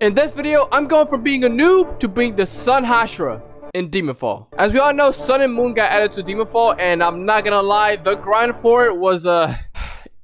In this video, I'm going from being a noob to being the Sun Hashira in Demon Fall. As we all know, Sun and Moon got added to Demon Fall, and I'm not gonna lie, the grind for it was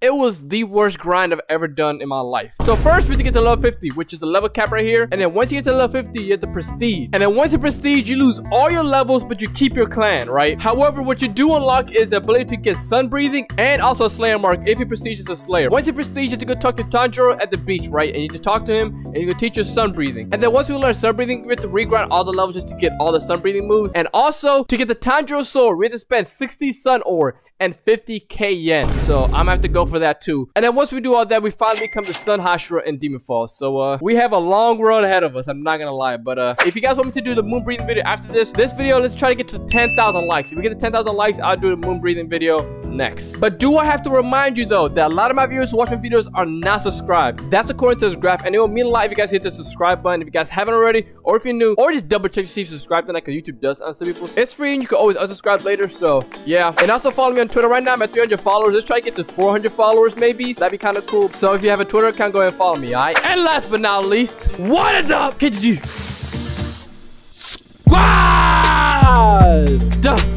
it was the worst grind I've ever done in my life. So first we have to get to level 50, which is the level cap right here. And then once you get to level 50, you have the prestige. And then once you prestige, you lose all your levels, but you keep your clan, right? However, what you do unlock is the ability to get sun breathing and also a slayer mark if your prestige is a slayer. Once you prestige, you have to go talk to Tanjiro at the beach, right? And you have to talk to him and you can teach your sun breathing. And then once you learn sun breathing, we have to regrind all the levels just to get all the sun breathing moves. And also to get the Tanjiro sword, we have to spend 60 sun ore and 50k yen. So I'm gonna have to go for that too. And then once we do all that, we finally become the Sun Hashira in Demon Fall. So we have a long road ahead of us, I'm not gonna lie. But if you guys want me to do the moon breathing video after this video, let's try to get to 10,000 likes. If we get to 10,000 likes, I'll do the moon breathing video next. But do I have to remind you though that a lot of my viewers who watch my videos are not subscribed? That's according to this graph, and it will mean a lot if you guys hit the subscribe button if you guys haven't already, or if you're new, or just double check to see if you subscribed tonight, because YouTube does unsub people. It's free and you can always unsubscribe later, so yeah. And also follow me on Twitter. Right now I'm at 300 followers. Let's try to get to 400 followers maybe, so that'd be kind of cool. So if you have a Twitter account, go ahead and follow me, all right? And last but not least, what is up, KTG SQUAD?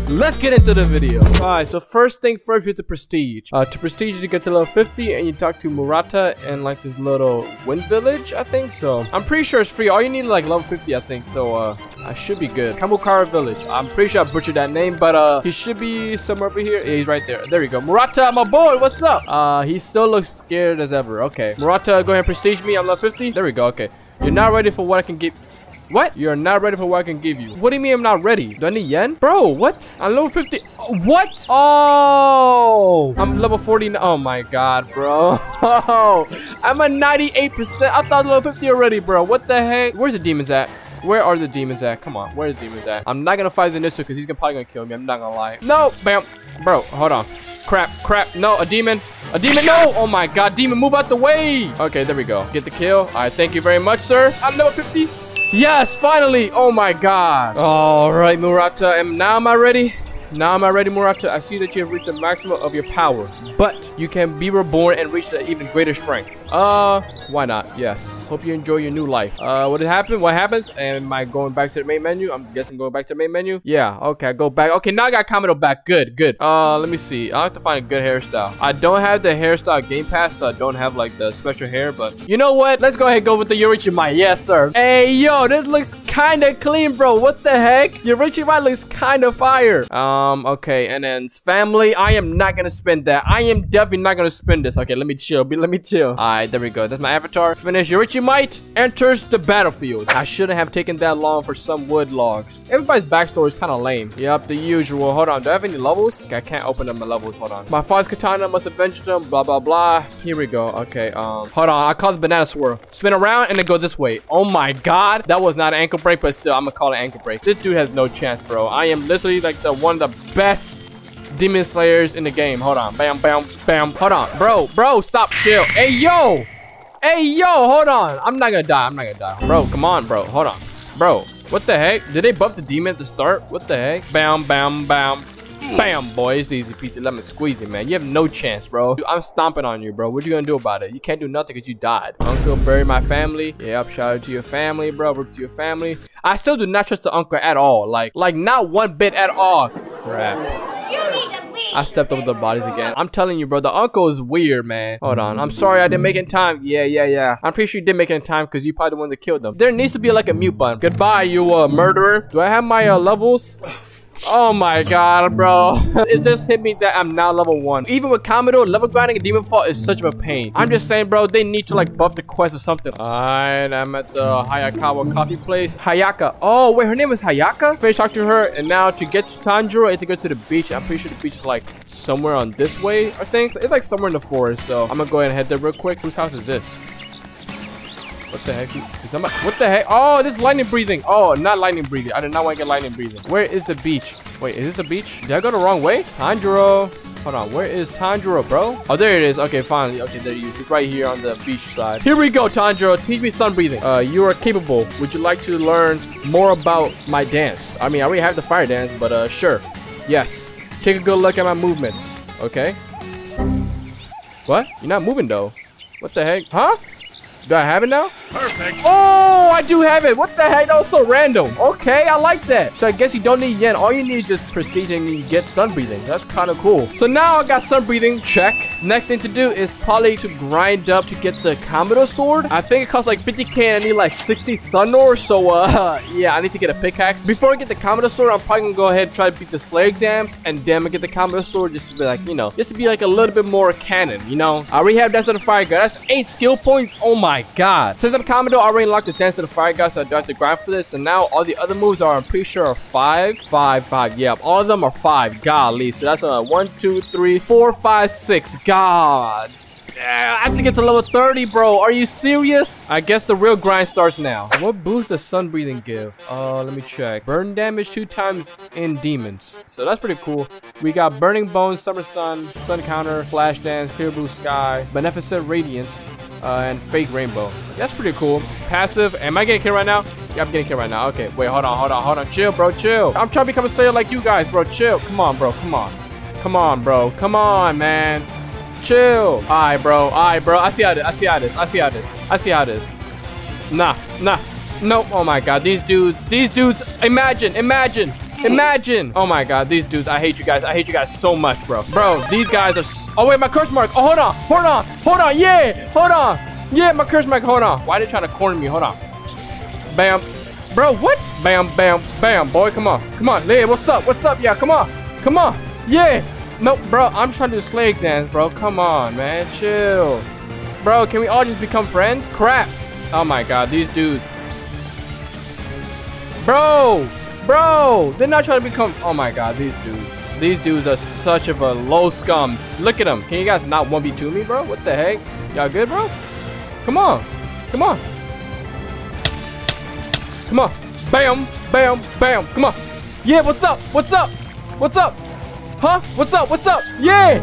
Let's get into the video. Alright, so first thing first, we have the prestige. To prestige, you get to level 50 and you talk to Murata and like this little wind village, I think. So I'm pretty sure it's free. All you need is like level 50, I think. So I should be good. Kamukara village. I'm pretty sure I butchered that name, but he should be somewhere over here. Yeah, he's right there. There we go. Murata, my boy, what's up? He still looks scared as ever. Okay. Murata, go ahead and prestige me. I'm level 50. There we go. Okay. You're not ready for what I can get. What? You're not ready for what I can give you. What do you mean I'm not ready? Do I need yen? Bro, what? I'm level 50. What? Oh, I'm level 49. Oh my god, bro. Oh, I'm at 98%. I thought level 50 already, bro. What the heck? Where's the demons at? Where are the demons at? Come on, where are the demons at? I'm not gonna fight Zenitsu because he's probably gonna kill me. I'm not gonna lie. No, bam. Bro, hold on. Crap, crap. No, a demon. A demon, no! Oh my god, demon, move out the way. Okay, there we go. Get the kill. All right, thank you very much, sir. I'm level 50. Yes, finally. Oh my god. All right, Murata. And now am I ready? Now am I ready, Murata? I see that you have reached the maximum of your power, but you can be reborn and reach the even greater strength. Why not? Yes. Hope you enjoy your new life. What happened? What happens? Am I going back to the main menu? I'm guessing going back to the main menu. Yeah. Okay, I go back. Okay, now I got Kamado back. Good, good. Let me see. I'll have to find a good hairstyle. I don't have the hairstyle game pass, so I don't have like the special hair, but you know what? Let's go ahead and go with the Yoriichi Mai. Yes, sir. Hey, yo, this looks kind of clean, bro. What the heck? Yoriichi Mai looks kind of fire. Okay, and then family, I am not gonna spend that. I am definitely not gonna spend this. Okay, let me chill. Let me chill. All right, there we go. That's my avatar. Finish. Yoriichi Mai enters the battlefield. I shouldn't have taken that long for some wood logs. Everybody's backstory is kind of lame. Yep, the usual. Hold on. Do I have any levels? Okay, I can't open up my levels. Hold on. My father's katana must avenge them. Blah, blah, blah. Here we go. Okay, hold on. I call the banana swirl. Spin around and then go this way. Oh my god. That was not an ankle break, but still, I'm gonna call it ankle break. This dude has no chance, bro. I am literally like the one of the best demon slayers in the game. Hold on. Bam, bam, bam. Hold on. Bro, bro, stop. Chill. Hey, yo. Hey, yo. Hold on. I'm not gonna die. I'm not gonna die. Bro, come on, bro. Hold on. Bro, what the heck? Did they buff the demon at the start? What the heck? Bam, bam, bam. Bam, boy. It's easy peasy. Let me squeeze it, man. You have no chance, bro. Dude, I'm stomping on you, bro. What you gonna do about it? You can't do nothing because you died. Uncle buried my family. Yep, shout out to your family, bro. Rip to your family. I still do not trust the uncle at all. Like not one bit at all. Crap. I stepped over the bodies again. I'm telling you, bro, the uncle is weird, man. Hold on. I'm sorry I didn't make it in time. Yeah, yeah, yeah. I'm pretty sure you did make it in time because you probably the one that killed them. There needs to be like a mute button. Goodbye, you murderer. Do I have my levels? Oh my god, bro. It just hit me that I'm now level 1. Even with Kamado, level grinding and Demon Fall is such of a pain. I'm just saying, bro, they need to like buff the quest or something. Alright, I'm at the Hayakawa coffee place. Hayaka. Oh, wait, her name is Hayaka? Finish talking to her, and now to get to Tanjiro, I have to go to the beach. I'm pretty sure the beach is like somewhere on this way, I think. It's like somewhere in the forest, so I'm gonna go ahead and head there real quick. Whose house is this? What the heck? Is somebody, what the heck? Oh, this lightning breathing. Oh, not lightning breathing. I did not want to get lightning breathing. Where is the beach? Wait, is this the beach? Did I go the wrong way? Tanjiro. Hold on. Where is Tanjiro, bro? Oh, there it is. Okay, finally. Okay, there you is. It's right here on the beach side. Here we go, Tanjiro. Teach me sun breathing. You are capable. Would you like to learn more about my dance? I mean, I already have the fire dance, but sure. Yes. Take a good look at my movements. Okay. What? You're not moving, though. What the heck? Huh? Do I have it now? Perfect. Oh, I do have it. What the heck? That was so random. Okay, I like that. So I guess you don't need yen. All you need is just prestige and you get sun breathing. That's kind of cool. So now I got sun breathing. Check. Next thing to do is probably to grind up to get the Kamado sword. I think it costs like 50k. I need like 60 sun ore. So yeah, I need to get a pickaxe. Before I get the Kamado sword, I'm probably gonna go ahead and try to beat the Slayer exams. And then I get the Kamado sword just to be like, you know, just to be like a little bit more canon, you know. I already have Dance of the Fire God. That's 8 skill points. Oh my god. Since I'm Kamado, I already unlocked the Dance to the Fire God, so I don't have to grind for this. So now all the other moves are, I'm pretty sure, are 5, 5, 5. Yep, all of them are 5. Golly. So that's 1, 2, 3, 4, 5, 6. God. I have to get to level 30, bro. Are you serious? I guess the real grind starts now. What boost does sun breathing give? Let me check. Burn damage 2 times in demons. So that's pretty cool. We got burning bones, summer sun, sun counter, flash dance, clear blue sky, beneficent radiance, and fake rainbow. That's pretty cool. Passive. Am I getting killed right now? Yeah, I'm getting killed right now. Okay, wait, hold on. Chill, bro, chill. I'm trying to become a Slayer like you guys, bro. Chill. Come on, bro. Come on, bro. Come on, man. Chill. All right, bro. I see how this. Nah. Nope. Oh my god, these dudes. Imagine. Oh my god, these dudes. I hate you guys so much, bro. Bro, these guys are. Oh wait, my curse mark. Oh, hold on. Yeah, hold on. Yeah, my curse mark. Hold on. Why are they trying to corner me? Hold on. Bam. Bro, what? Bam. Boy, come on. Leah, what's up? Yeah, come on. Yeah. Nope, bro, I'm trying to do Slay exams, bro. Come on, man, chill. Bro, can we all just become friends? Crap. Oh my god, these dudes. Bro, they're not trying to become... Oh my god, these dudes. These dudes are such of a low scums. Look at them. Can you guys not 1v2 me, bro? What the heck? Y'all good, bro? Come on. Come on. Bam. Come on. Yeah, what's up? Huh? What's up? Yeah!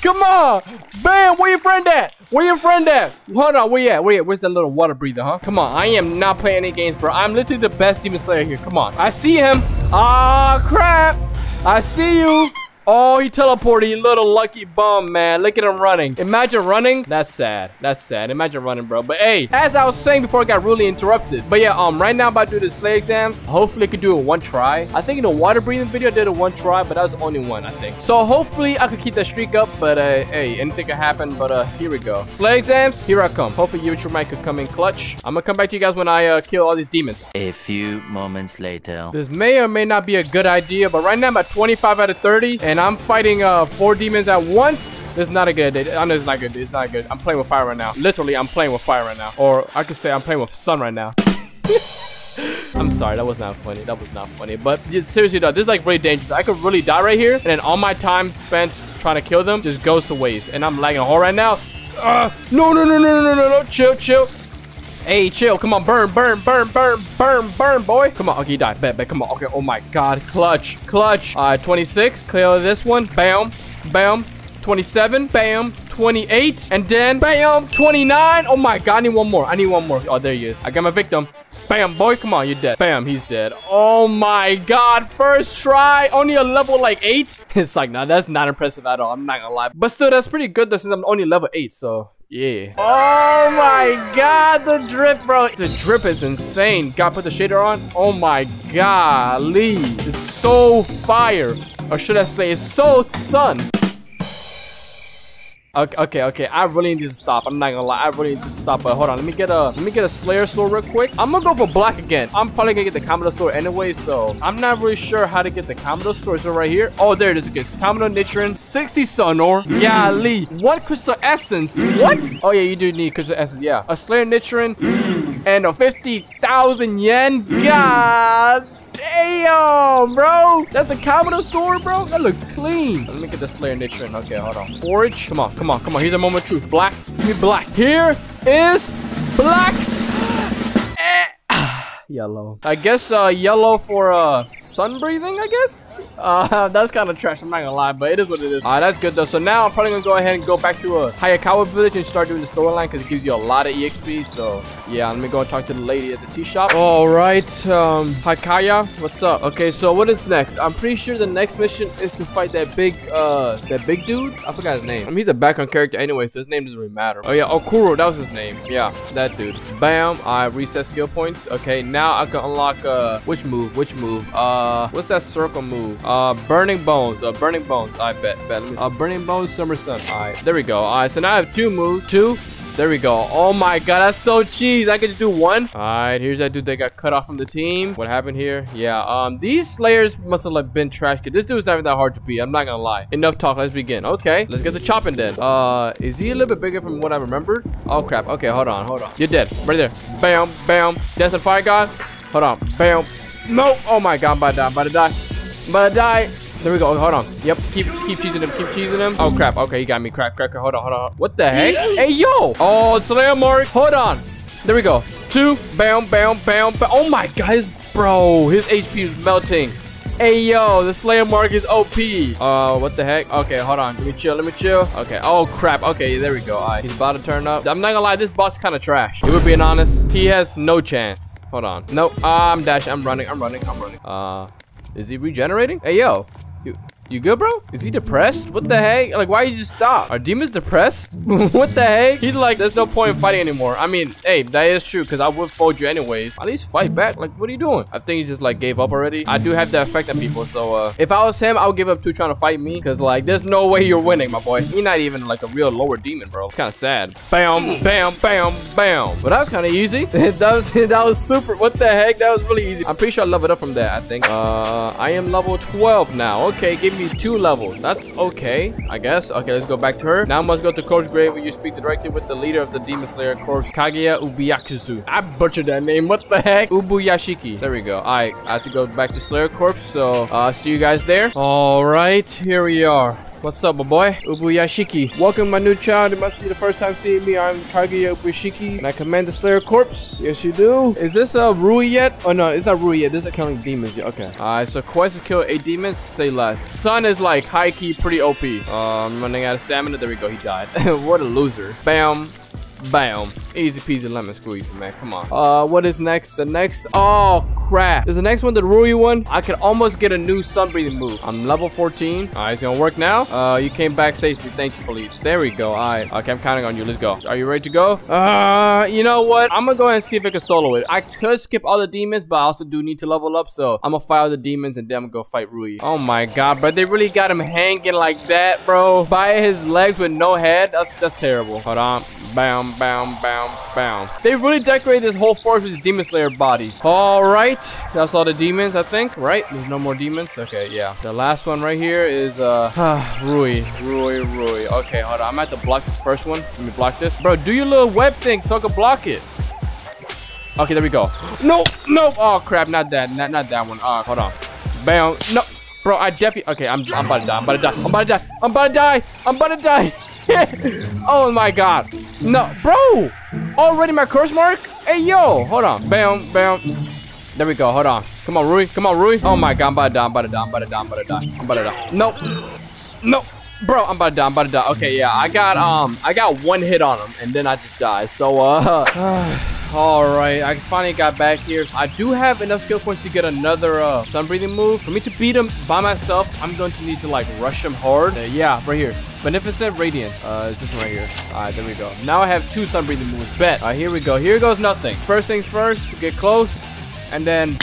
Come on! Bam! Where your friend at? Hold on, where you at? Where's that little water breather, huh? Come on, I am not playing any games, bro. I'm literally the best Demon Slayer here. Come on. I see him. Ah, crap! I see you. Oh, he teleported, you little lucky bum, man. Look at him running. Imagine running. That's sad. Imagine running, bro. But hey, as I was saying before, I got really interrupted. But yeah, right now I'm about to do the Slay exams. Hopefully I could do it 1 try. I think in the water breathing video, I did it 1 try, but that was the only one, I think. So hopefully I could keep that streak up, but hey, anything could happen, but here we go. Slay exams, here I come. Hopefully you and your mic could come in clutch. I'm gonna come back to you guys when I kill all these demons. A few moments later. This may or may not be a good idea, but right now I'm at 25 out of 30, and I'm fighting 4 demons at once. This is not a good idea. I know it's not good. It's not good. I'm playing with fire right now. Literally, I'm playing with fire right now. Or I could say I'm playing with sun right now. I'm sorry. That was not funny. But seriously, though, this is like really dangerous. I could really die right here. And then all my time spent trying to kill them just goes to waste. And I'm lagging a hole right now. No. Chill. Hey, chill. Come on. Burn, boy. Come on. Okay, you die. Bet. Come on. Okay. Oh, my God. Clutch. All right, 26. Clear this one. Bam. 27. Bam. 28. And then, bam. 29. Oh, my God. I need one more. Oh, there he is. I got my victim. Bam, boy. Come on. You're dead. Bam. He's dead. Oh, my God. First try. Only a level, like, 8. It's like, nah, that's not impressive at all. I'm not gonna lie. But still, that's pretty good, though, since I'm only level 8, so... Yeah. Oh my god, the drip, bro. The drip is insane. Gotta put the shader on. Oh my golly. It's so fire. Or should I say it's so sun. Okay. I really need to stop. I'm not gonna lie. I really need to stop. But hold on. Let me get a Slayer sword real quick. I'm gonna go for black again. I'm probably gonna get the Kamado sword anyway, so I'm not really sure how to get the Kamado sword. So right here. Oh, there it is. Okay, Kamado Nichiren, 60 Sunor. Yali. 1 crystal essence. What? Oh yeah, you do need crystal essence. Yeah, a Slayer Nichiren and a 50,000 yen. God. Damn, bro. That's a Kamado sword, bro. That look clean. Let me get the Slayer Nichiren. Okay, hold on. Forage. Come on. Here's a moment of truth. Black. Give me black. Here is black. Yellow. I guess yellow for sun breathing, I guess? That's kind of trash, I'm not gonna lie, but it is what it is. That's good though. So now I'm probably gonna go ahead and go back to Hayakawa village and start doing the storyline because it gives you a lot of EXP. So yeah, let me go and talk to the lady at the tea shop. All right, Hakaya, what's up? Okay, so what is next? I'm pretty sure the next mission is to fight that big dude. I forgot his name. I mean, he's a background character anyway, so his name doesn't really matter. Oh yeah, Okuro, that was his name. Yeah, that dude. Bam, I reset skill points. Okay, now I can unlock which move? What's that circle move? Burning bones, I bet. Burning bones, summer sun. All right, there we go. All right, so now I have two moves. There we go. Oh my god, that's so cheese. I could do one. All right, here's that dude that got cut off from the team. What happened here? Yeah, these slayers must have like been trash kid. This dude's not even that hard to beat. I'm not gonna lie. Enough talk, let's begin. Okay, let's get the chopping then. Is he a little bit bigger from what I remembered? Oh crap, okay, hold on. You're dead, right there. Bam, bam. Death and fire god. Hold on, bam. No, oh my god, I'm about to die, I'm about to die. There we go. Hold on. Yep. Keep cheesing him. Oh crap. Okay, you got me. Crap. Hold on. What the heck? Hey yo. Oh, slam mark. Hold on. There we go. Two. Bam. Oh my god, his HP is melting. Hey yo, the slam mark is OP. What the heck? Okay, hold on. Let me chill. Okay. Oh crap. Okay, there we go. All right. He's about to turn up. I'm not gonna lie, this boss kind of trash. If we're being honest, he has no chance. Hold on. Nope. I'm dashing. I'm running. Is he regenerating? Hey yo. You good, bro? Is he depressed? What the heck? Like, why you just stop? Are demons depressed? What the heck? He's like, there's no point in fighting anymore. I mean, hey, that is true, because I would fold you anyways. At least fight back. Like, what are you doing? I think he just, like, gave up already. I do have that effect on people, so, if I was him, I would give up too trying to fight me, because, like, there's no way you're winning, my boy. You're not even, like, a real lower demon, bro. It's kind of sad. Bam. But that was kind of easy. that was super. What the heck? That was really easy. I'm pretty sure I leveled up from that, I think. I am level 12 now. Okay, give me 2 levels. That's okay, I guess. Okay, let's go back to her. Now I must go to Corpse Grave where you speak directly with the leader of the Demon Slayer Corpse, Kagaya Ubuyashiki. I butchered that name. What the heck? Ubuyashiki. There we go. All right, I have to go back to Slayer Corpse, so see you guys there. All right, here we are. What's up, my boy? Ubuyashiki. Welcome, my new child. It must be the first time seeing me. I'm Kagaya Ubuyashiki, and I command the Slayer Corpse. Yes, you do. Is this Rui yet? Oh, no, it's not Rui yet. This is killing demons. Yeah, okay. All right, so quest is kill 8 demons. Say less. Sun is, like, high-key, pretty OP. I'm running out of stamina. There we go. He died. What a loser. Bam. Bam. Easy peasy lemon squeeze, man. Come on. What is next? The next... Oh, crap. Is the next one the Rui one? I can almost get a new sun breathing move. I'm level 14. All right, it's gonna work now. You came back safely. Thank you, Felipe. There we go. All right. Okay, I'm counting on you. Let's go. Are you ready to go? You know what? I'm gonna go ahead and see if I can solo it. I could skip all the demons, but I also do need to level up, so I'm gonna file the demons and then I'm gonna go fight Rui. Oh, my God, but they really got him hanging like that, bro. By his legs with no head? That's terrible. Hold on. Bam. They really decorated this whole forest with demon slayer bodies. All right, that's all the demons, I think, right? There's no more demons. Okay, yeah, the last one right here is Rui. Okay, hold on, I'm about to block this first one. Let me block this, bro. Do your little web thing so I can block it. Okay, there we go. No. Oh crap, not that one. Hold on. Bam. No, bro, I definitely... Okay, I'm about to die. I'm about to die. Oh my god. No, bro, already my curse mark. Hey yo, hold on. Bam. There we go. Hold on. Come on Rui. Oh my god, I'm about to die. No, bro, I'm about to die. Okay, yeah, I got one hit on him and then I just died, so all right, I finally got back here. I do have enough skill points to get another sun breathing move. For me to beat him by myself, I'm going to need to like rush him hard. Yeah, right here. Beneficent Radiance. It's this one right here. All right, there we go. Now I have 2 sun breathing moves. Bet. All right, here we go. Here goes nothing. First things first, get close and then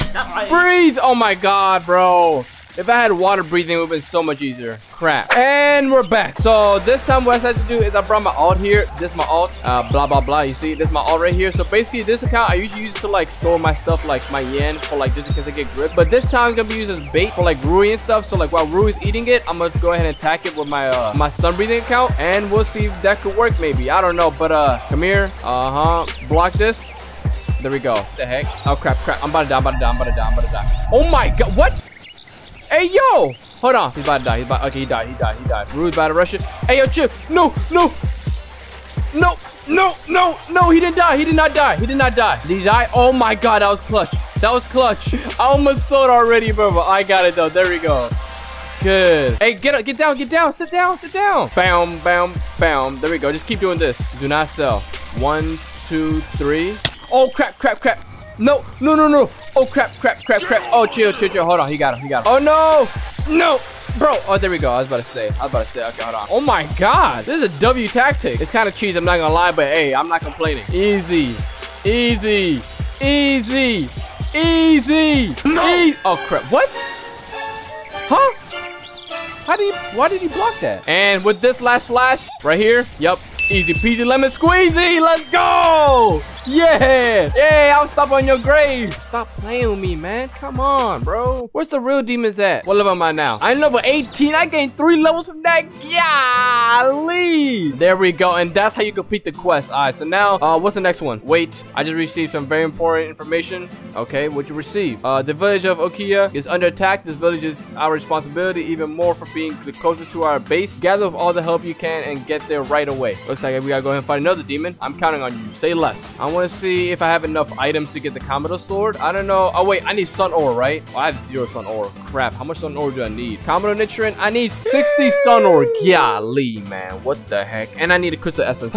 breathe. Oh my god, bro. If I had water breathing, it would have been so much easier. Crap. And we're back. So this time what I had to do is I brought my alt here. This is my alt. You see, this is my alt right here. So basically this account I usually use it to like store my stuff, like my yen, for like just in case I get gripped. But this time I'm gonna be used as bait for like Rui and stuff. So like while Rui's eating it, I'm gonna go ahead and attack it with my my sun breathing account. And we'll see if that could work maybe. I don't know, but come here. Block this. There we go. What the heck? Oh crap. I'm about to die. Oh my god, what? Hey yo! Hold on. He's about to die. He died. Rui's about to rush it. Hey yo, chill. No. no, no, no, no, he didn't die. He did not die. He did not die. Did he die? Oh my God, that was clutch. That was clutch. I almost sold already, bro. I got it though. There we go. Good. Hey, get up, get down, get down. Sit down, sit down. Bam, bam, bam. There we go. Just keep doing this. Do not sell. 1, 2, 3. Oh crap, crap, crap. No, no, no, no. Oh crap, crap, crap, crap. Oh, chill, chill, chill. Hold on. He got him. He got him. Oh no, no. Bro, oh, there we go. I was about to say, okay, hold on. Oh my God, this is a W tactic. It's kind of cheesy, I'm not gonna lie, but hey, I'm not complaining. Easy, easy, easy, easy. No. Oh crap, what? Huh? How do you, why did he block that? And with this last slash right here, yep. Easy peasy lemon squeezy, let's go! Yeah! Yeah, I'll stop on your grave. Stop playing with me, man. Come on, bro. Where's the real demons at? What level am I now? I'm level 18. I gained 3 levels from that. Golly! There we go. And that's how you complete the quest. All right, so now, what's the next one? Wait, I just received some very important information. Okay, what'd you receive? The village of Okiya is under attack. This village is our responsibility, even more for being the closest to our base. Gather with all the help you can and get there right away. Looks like we gotta go ahead and fight another demon. I'm counting on you. Say less. I want to see if I have enough items to get the Kamado sword. I don't know. Oh wait, I need sun ore, right? Oh, I have 0 sun ore. Crap. How much sun ore do I need? Kamado Nichiren. I need 60 sun ore. Golly, man. What the heck? And I need a crystal essence.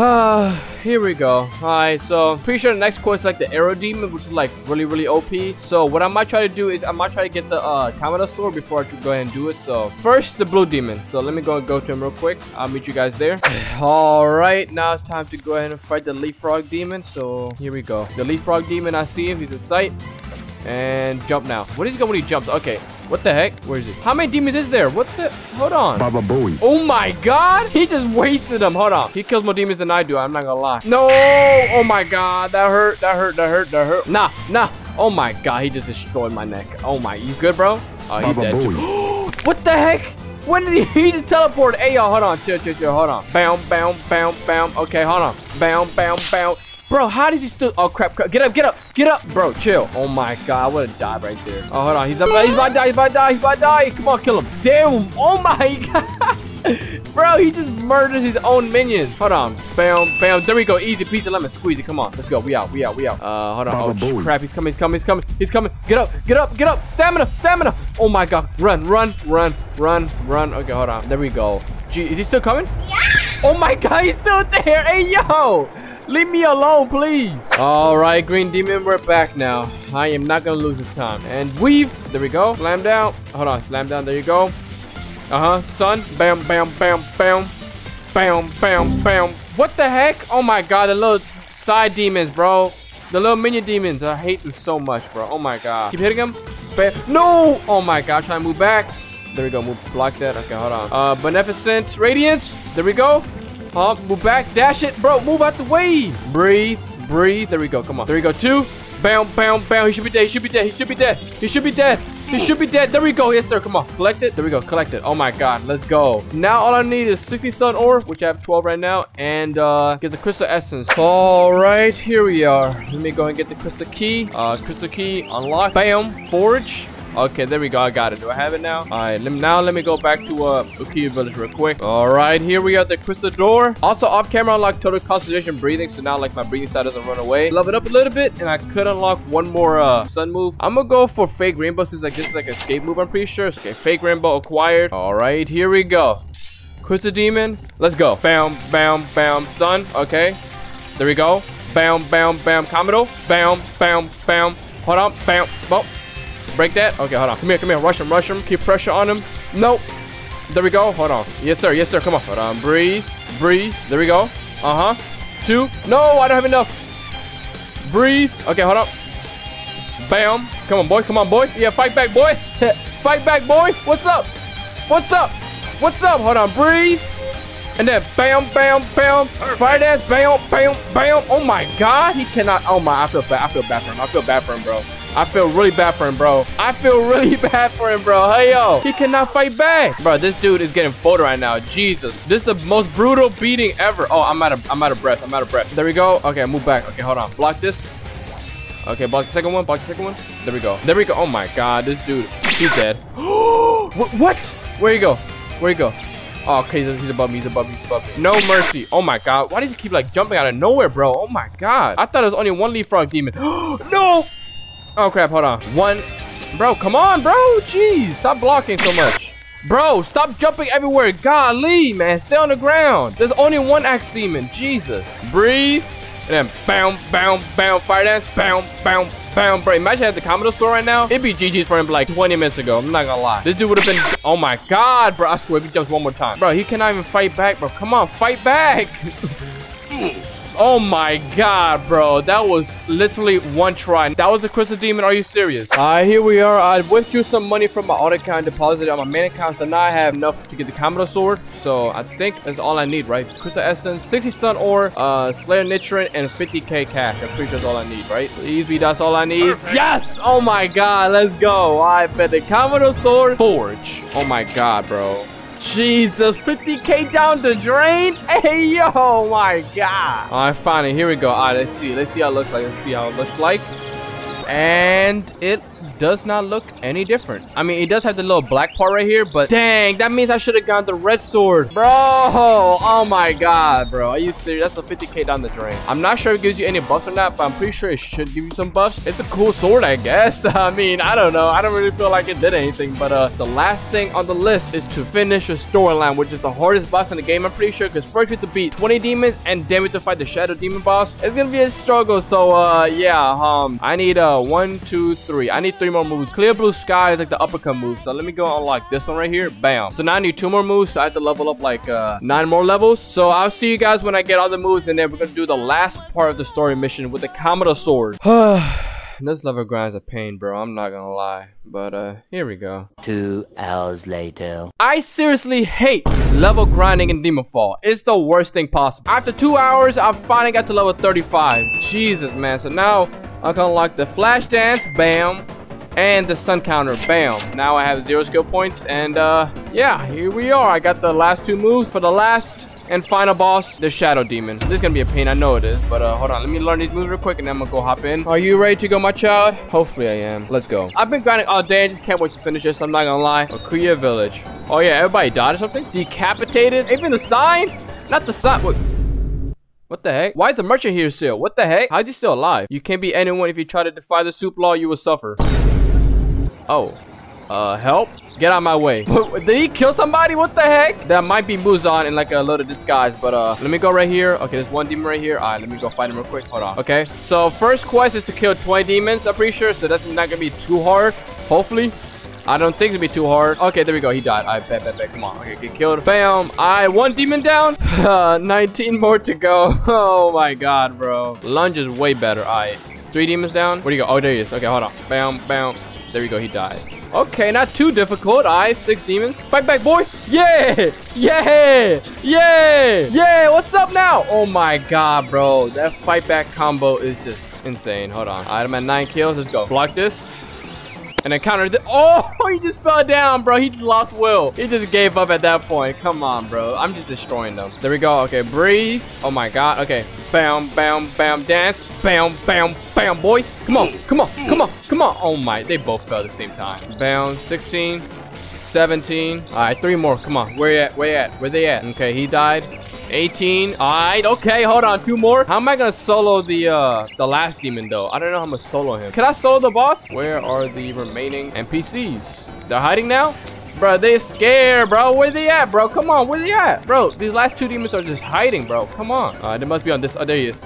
Here we go. Alright, so pretty sure the next quest is like the arrow demon, which is like really OP. So what I might try to do is I might try to get the Kamado sword before I go ahead and do it. So first the blue demon. So let me go to him real quick. I'll meet you guys there. Alright. Now it's time to go ahead and fight the leaf frog demon. So here we go. The leaf frog demon, I see him. He's in sight. And jump now. What is he going when he jumps? Okay. What the heck? Where is he? How many demons is there? What the? Hold on. Baba Booey. Oh my God. He just wasted them. Hold on. He kills more demons than I do. I'm not going to lie. No. Oh my God. That hurt. That hurt. That hurt. That hurt. Nah. Nah. Oh my God. He just destroyed my neck. Oh my. You good, bro? Oh, he's dead too. What the heck? When did he just teleport? Hey, y'all, hold on. Chill, chill, chill. Hold on. Bam, bam, bam, bam. Okay, hold on. Bam, bam, bam. Bro, how does he still? Oh, crap, crap. Get up, get up, get up. Bro, chill. Oh, my God. I would have died right there. Oh, hold on. He's about to die. He's about to die. He's about to die. Come on, kill him. Damn. Oh, my God. Bro, he just murders his own minions. Hold on. Bam, bam. There we go. Easy peasy lemon squeezy. Come on. Let's go. We out. We out. We out. Hold on. Oh, crap. He's coming. He's coming. He's coming. He's coming. Get up. Get up. Get up. Stamina. Stamina. Oh, my God. Run, run, run. Run, run. Okay, hold on. There we go. Gee, is he still coming? Yeah. Oh my God, he's still there. Hey, yo. Leave me alone, please. All right, Green Demon, we're back now. I am not going to lose this time. And weave. There we go. Slam down. Hold on. Slam down. There you go. Uh-huh. Sun. Bam, bam, bam, bam. Bam, bam, bam. What the heck? Oh my God, the little side demons, bro. The little minion demons. I hate them so much, bro. Oh my God. Keep hitting them. Bam. No. Oh my God, try to move back. There we go. Move, block that. Okay, hold on. Beneficent Radiance. There we go. Move back. Dash it. Bro, move out the way. Breathe. Breathe. There we go. Come on. There we go. 2. Bam, bam, bam. He should be dead. He should be dead. He should be dead. He should be dead. He should be dead. There we go. Yes, sir. Come on. Collect it. There we go. Collect it. Oh, my God. Let's go. Now, all I need is 60 sun ore, which I have 12 right now, and get the crystal essence. All right. Here we are. Let me go and get the crystal key. Crystal key. Unlock. Bam. Forge. Okay, there we go. I got it. Do I have it now? All right, now let me go back to Ukiyo Village real quick. All right, here we are, the crystal door. Also, off camera, unlock total concentration breathing, so now like my breathing style doesn't run away. Level it up a little bit, and I could unlock one more sun move. I'm gonna go for fake rainbow since like this is like an escape move. I'm pretty sure. Okay, fake rainbow acquired. All right, here we go. Crystal demon, let's go. Bam, bam, bam. Sun. Okay, there we go. Bam, bam, bam. Kamado. Bam, bam, bam. Hold on. Bam, bam. Break that. Okay, hold on. Come here, come here. Rush him, rush him. Keep pressure on him. Nope. There we go. Hold on. Yes, sir. Yes, sir. Come on. Hold on. Breathe. Breathe. There we go. Uh-huh. 2. No, I don't have enough. Breathe. Okay, hold on. Bam. Come on, boy. Come on, boy. Yeah, fight back, boy. Fight back, boy. What's up? What's up? What's up? Hold on. Breathe. And then bam, bam, bam. Fight ass. Bam, bam, bam. Oh, my God. He cannot. Oh, my. I feel bad. I feel bad for him. I feel bad for him, bro. I feel really bad for him, bro. I feel really bad for him, bro. Hey, yo. He cannot fight back. Bro, this dude is getting folded right now. Jesus. This is the most brutal beating ever. Oh, I'm out of breath. I'm out of breath. There we go. Okay, move back. Okay, hold on. Block this. Okay, block the second one. Block the second one. There we go. There we go. Oh, my God. This dude. He's dead. What? Where you go? Where you go? Oh, okay, he's above me, he's above me, he's above me. No mercy. Oh my god. Why does he keep like jumping out of nowhere, bro? Oh my god. I thought it was only one leaf frog demon. No! Oh crap, hold on. One. Bro, come on, bro. Jeez. Stop blocking so much. Bro, stop jumping everywhere. Golly, man. Stay on the ground. There's only one axe demon. Jesus. Breathe. And then bam, bam, bam, fire dance, bam, bam, bam, bro. Imagine I had the Kamado sword right now. It'd be GG's for him like 20 minutes ago. I'm not gonna lie. This dude would have been, oh my god, bro. I swear if he jumps one more time. Bro, he cannot even fight back, bro. Come on, fight back. Oh my god, bro. That was literally one try. That was the crystal demon. Are you serious? Alright, here we are. I withdrew some money from my auto account and deposited on my main account. So now I have enough to get the Kamado sword. So I think that's all I need, right? Crystal essence, 60 stun ore, Slayer Nitrogen, and 50k cash. I'm pretty sure that's all I need, right? Please be that's all I need. Yes! Oh my god, let's go. I bet the Kamado sword forge. Oh my god, bro. Jesus, 50k down the drain. Hey, yo, oh my god. All right, finally, here we go. All right, let's see. Let's see how it looks like. Let's see how it looks like. And it does not look any different. I mean, it does have the little black part right here, but dang, that means I should have gotten the red sword. Bro, oh my god, bro. Are you serious? That's a 50k down the drain. I'm not sure if it gives you any buffs or not, but I'm pretty sure it should give you some buffs. It's a cool sword, I guess. I mean, I don't know. I don't really feel like it did anything, but the last thing on the list is to finish your storyline, which is the hardest boss in the game, I'm pretty sure, because first you have to beat 20 demons and then we have to fight the shadow demon boss. It's gonna be a struggle, so yeah, I need 1, 2, 3. I need 3 more moves. Clear Blue Sky is like the uppercut move, so let me go unlock this one right here. Bam. So now I need 2 more moves, so I have to level up like 9 more levels. So I'll see you guys when I get all the moves, and then we're gonna do the last part of the story mission with the Kamado sword. This level grind's a pain, bro. I'm not gonna lie, but here we go. 2 hours later. I seriously hate level grinding in Demon Fall. It's the worst thing possible. After 2 hours, I finally got to level 35. Jesus, man. So now I can unlock the flash dance. Bam. And the sun counter, bam. Now I have 0 skill points, and yeah, here we are. I got the last 2 moves for the last and final boss, the shadow demon. This is gonna be a pain, I know it is, but hold on, let me learn these moves real quick, and then I'm gonna go hop in. Are you ready to go, my child? Hopefully I am. Let's go. I've been grinding all day. I just can't wait to finish this, I'm not gonna lie. Akuya village. Oh yeah, everybody died or something. Decapitated. Even the sign, not the sign. Wait. What the heck? Why is the merchant here still? What the heck? How is he still alive? You can't be anyone. If you try to defy the soup law, you will suffer. Oh, help? Get out of my way. Did he kill somebody? What the heck? That might be Muzan in like a load of disguise, but let me go right here. Okay, there's one demon right here. All right, let me go fight him real quick. Hold on. Okay, so first quest is to kill 20 demons, I'm pretty sure, so that's not gonna be too hard, hopefully. I don't think it'll be too hard. Okay, there we go. He died. I bet. Come on. Okay, get killed. Bam. I 1 demon down. 19 more to go. Oh my god, bro. Lunge is way better. All right. 3 demons down. Where do you go? Oh, there he is. Okay, hold on. Bam, bam. There we go. He died. Okay, not too difficult. All right, 6 demons. Fight back, boy. Yeah. Yeah. Yeah. Yeah. What's up now? Oh my god, bro. That fight back combo is just insane. Hold on. All right, I'm at 9 kills. Let's go. Block this. And I countered. Oh, he just fell down, bro. He just lost will. He just gave up at that point. Come on, bro. I'm just destroying them. There we go. Okay, breathe. Oh my god. Okay. Bam, bam, bam, dance. Bam, bam, bam, boy. Come on, come on, come on, come on. Oh my, they both fell at the same time. Bam, 16, 17. All right, 3 more. Come on. Where you at? Where you at? Where they at? Okay, he died. 18. All right. Okay, hold on. 2 more. How am I gonna solo the last demon though? I don't know how I'm gonna solo him. Can I solo the boss? Where are the remaining NPCs? They're hiding now? Bro, they scared, bro. Where they at, bro? Come on, where they at? Bro, these last 2 demons are just hiding, bro. Come on. All right, they must be on this. Oh, there he is.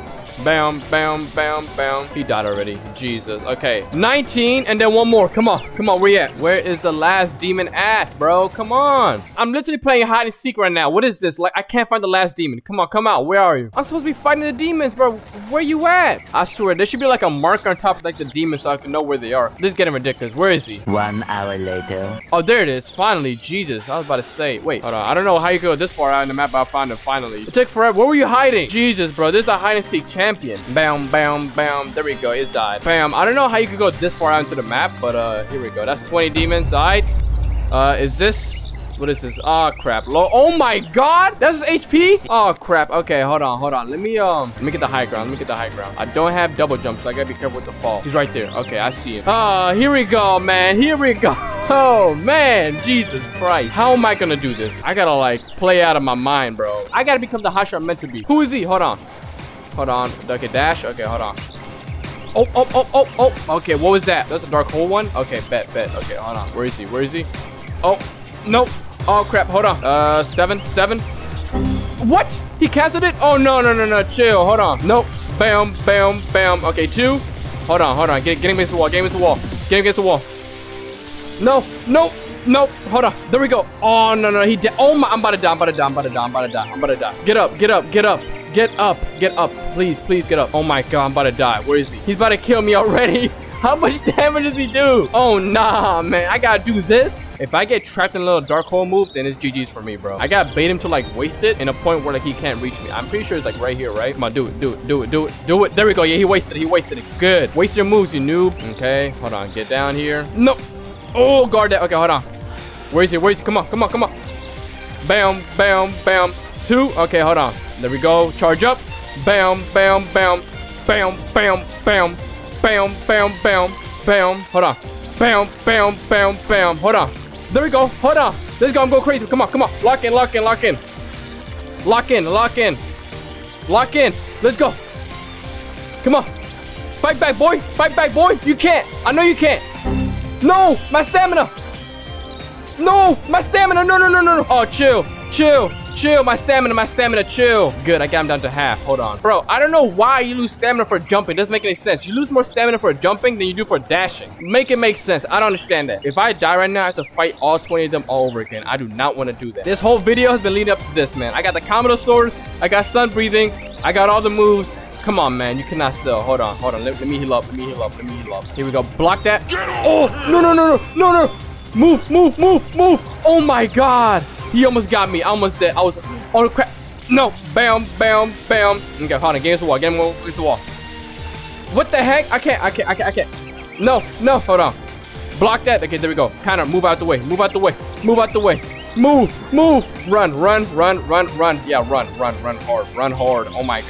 Bam, bam, bam, bam. He died already. Jesus. Okay. 19 and then 1 more. Come on. Come on. Where you at? Where is the last demon at, bro? Come on. I'm literally playing hide and seek right now. What is this? Like, I can't find the last demon. Come on. Come out. Where are you? I'm supposed to be fighting the demons, bro. Where you at? I swear, there should be like a mark on top of like the demons so I can know where they are. This is getting ridiculous. Where is he? 1 hour later. Oh, there it is. Finally. Jesus. I was about to say. Wait. Hold on. I don't know how you go this far out in the map, but I found him finally. It took forever. Where were you hiding? Jesus, bro. This is a hide and seek channel. Champion. Bam, bam, bam. There we go. It died. Bam. I don't know how you could go this far out into the map, but here we go. That's 20 demons. All right. Is this? What is this? Oh, crap. Low. Oh, my God. That's his HP? Oh, crap. Okay, hold on. Hold on. Let me get the high ground. Let me get the high ground. I don't have double jump, so I gotta be careful with the fall. He's right there. Okay, I see him. Here we go, man. Here we go. Oh man, Jesus Christ. How am I gonna do this? I gotta like play out of my mind, bro. I gotta become the Hashira I'm meant to be. Who is he? Hold on. Hold on. Okay, dash. Okay, hold on. Oh. Okay, what was that? That's a dark hole one? Okay, bet. Okay, hold on. Where is he? Oh, nope. Oh crap, hold on. Seven. What? He casted it? Oh no. Chill. Hold on. Nope. Bam. Okay, two. Hold on. Get him against the wall. Get him against the wall. No. Hold on. There we go. Oh no. He dead. Oh my. I'm about to die. Get up. Please get up. Oh my god. I'm about to die. Where is he? He's about to kill me already. How much damage does he do? Oh nah, man. I gotta do this. If I get trapped in a little dark hole move, then it's GG's for me, bro. I gotta bait him to like waste it in a point where like he can't reach me. I'm pretty sure it's like right here, right? Come on, do it. There we go. Yeah, he wasted it. Good. Waste your moves, you noob. Okay, hold on. Get down here. No. Oh, guard that. Okay, hold on. Where is he? Come on. Bam. Two. Okay, hold on. There we go. Charge up. Bam. Hold on. Hold on. There we go. Hold on. Let's go. I'm going crazy. Come on. Lock in. Let's go. Come on. Fight back, boy. You can't. I know you can't. No, my stamina. No. Oh, chill. My stamina, chill. Good, I got him down to half. Hold on. Bro, I don't know why you lose stamina for jumping. It doesn't make any sense. You lose more stamina for jumping than you do for dashing. Make it make sense. I don't understand that. If I die right now, I have to fight all 20 of them all over again. I do not want to do that. This whole video has been leading up to this, man. I got the Kamado sword. I got sun breathing. I got all the moves. Come on, man. You cannot sell. Hold on. Let me heal up. Here we go. Block that. Oh, no. Move. Oh, my God. He almost got me. I almost dead. I was... Oh, crap. No. Bam. Okay, hold on. Get against the wall. What the heck? I can't. No. Hold on. Block that. Okay, there we go. Kind of move out the way. Move. Run. Yeah, run hard. Oh my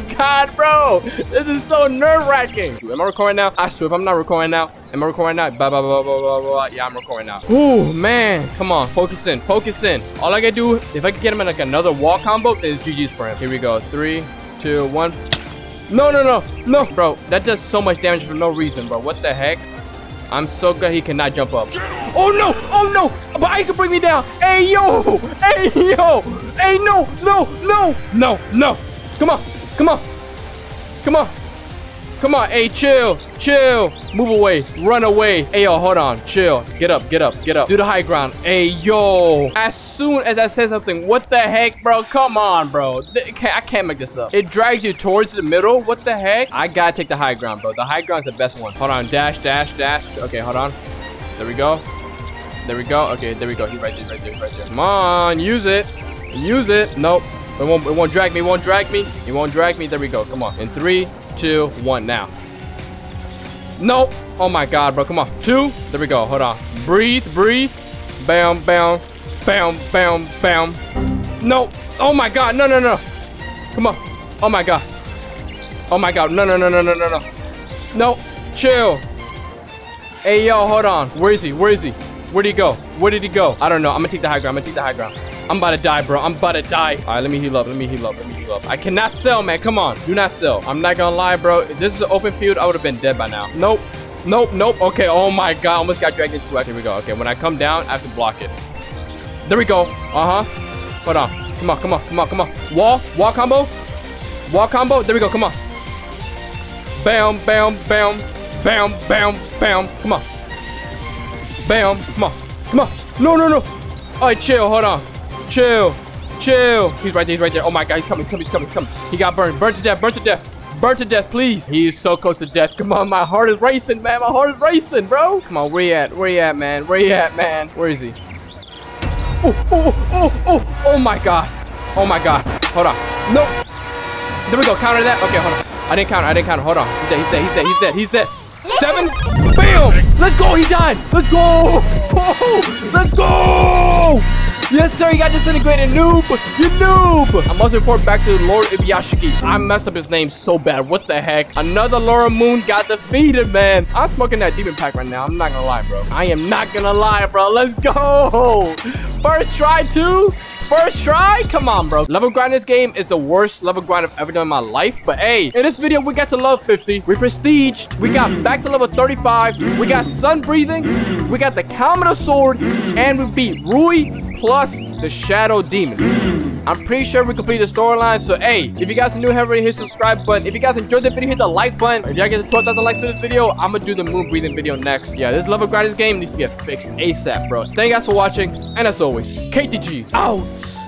god, bro. This is so nerve-wracking. Am I recording now? I swear if I'm not recording now. Am I recording now? Blah, blah, blah. Yeah, I'm recording now. Ooh, man. Come on. Focus in. All I gotta do, if I can get him in like another wall combo, then it's GG's for him. Here we go. 3, 2, 1. No. Bro, that does so much damage for no reason, bro. What the heck? I'm so glad he cannot jump up. Oh no! But I can bring me down. Hey yo! Hey no! Come on! Hey, chill! Move away, run away. Hey yo, hold on, chill. Get up. Do the high ground. Hey yo! As soon as I said something, what the heck, bro? Come on, bro. I can't make this up. It drags you towards the middle. What the heck? I gotta take the high ground, bro. The high ground's the best one. Hold on, dash. Okay, hold on. There we go. Okay, there we go. He's right there. Come on, use it. Nope. It won't drag me. There we go. Come on. In 3, 2, 1 now. Nope. Oh my god, bro. Come on. 2. There we go. Hold on. Breathe. Bam. No. Oh my god. No. Come on. Oh my god. No. No. Chill. Hey yo, hold on. Where is he? Where did he go? I don't know. I'm gonna take the high ground. I'm about to die, bro. All right, let me heal up. I cannot sell, man. Come on. Do not sell. I'm not gonna lie, bro. If this is an open field, I would have been dead by now. Nope. Okay, oh my god. Almost got dragged into it. Here we go. Okay, when I come down, I have to block it. There we go. Hold on. Come on. Wall combo. There we go. Come on. Bam. Come on. Bam. Come on. No. All right, chill. Hold on. Chill. He's right there. Oh my god, he's coming. He got burned to death, please. He is so close to death. Come on, my heart is racing, man. Bro. Come on, where you at, man? Where is he? Oh. Oh my god. Hold on. No. There we go. Counter that. Okay, hold on. I didn't counter. Hold on. He's dead. 7. Bam! Let's go! He died! Let's go! Yes, sir, you got disintegrated, noob. You noob. I must report back to Lord Ibiashiki. I messed up his name so bad. What the heck? Another Laura Moon got defeated, man. I'm smoking that demon pack right now. I'm not gonna lie, bro. I am not gonna lie, bro. Let's go. First try, too. First try? Come on, bro. Level grind this game is the worst level grind I've ever done in my life. But hey, in this video, we got to level 50. We prestiged. We got back to level 35. We got sun breathing. We got the Kamado sword. And we beat Rui plus the shadow demon. I'm pretty sure we completed the storyline. So, hey, if you guys are new, haven't already hit the subscribe button. If you guys enjoyed the video, hit the like button. If y'all get to 12,000 likes for this video, I'm going to do the moon breathing video next. Yeah, this level grinders game needs to get fixed ASAP, bro. Thank you guys for watching. And as always, KTG out.